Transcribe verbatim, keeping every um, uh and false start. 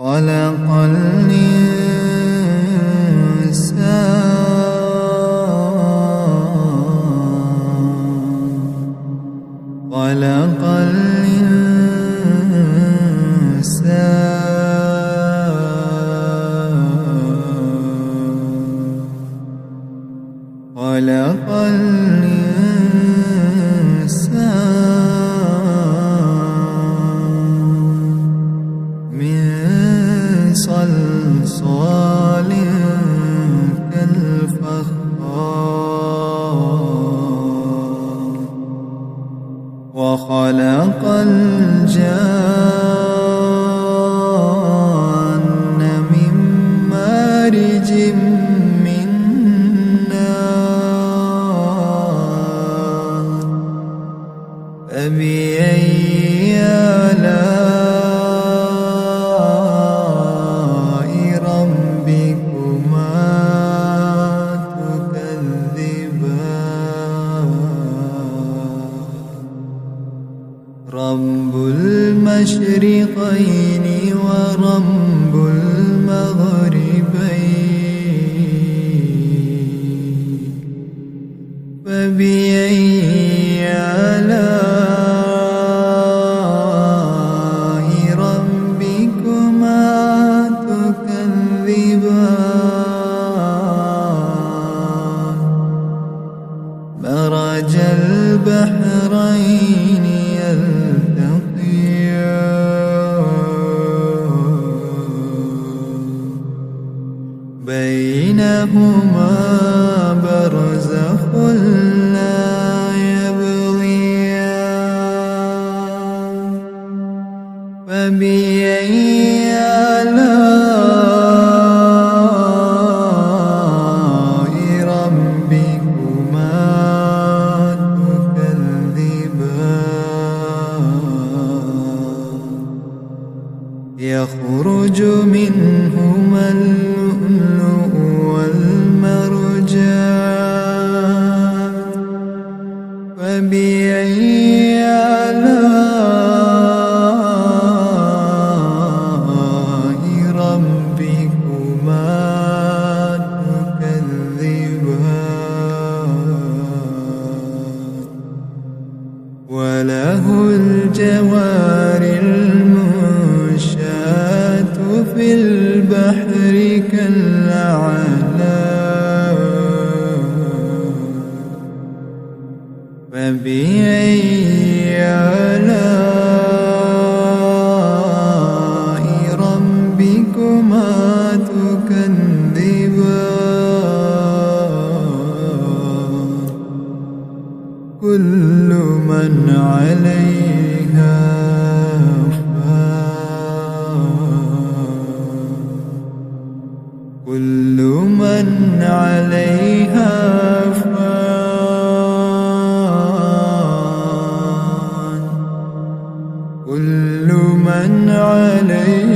خلق الإنسان خلق الإنسان خلق الإنسان من صلصال كالفخار وخلق الجان من مارج من نار فبأي آلاء رب المشرقين ورب المغربين فبأي آلاء ربكما تكذبان مرج البحرين بينهما برزخ لا يبغيان فبأي آلاء ربكما تكذبان يخرج منهما اللؤلؤ والمرجان فبأي آلاء ربكما تكذبان وله الجوار المنشآت في البحر كالأعلام فبأي آلاء ربكما تكذبان كل من عليها كل من عليها فان كل من عليها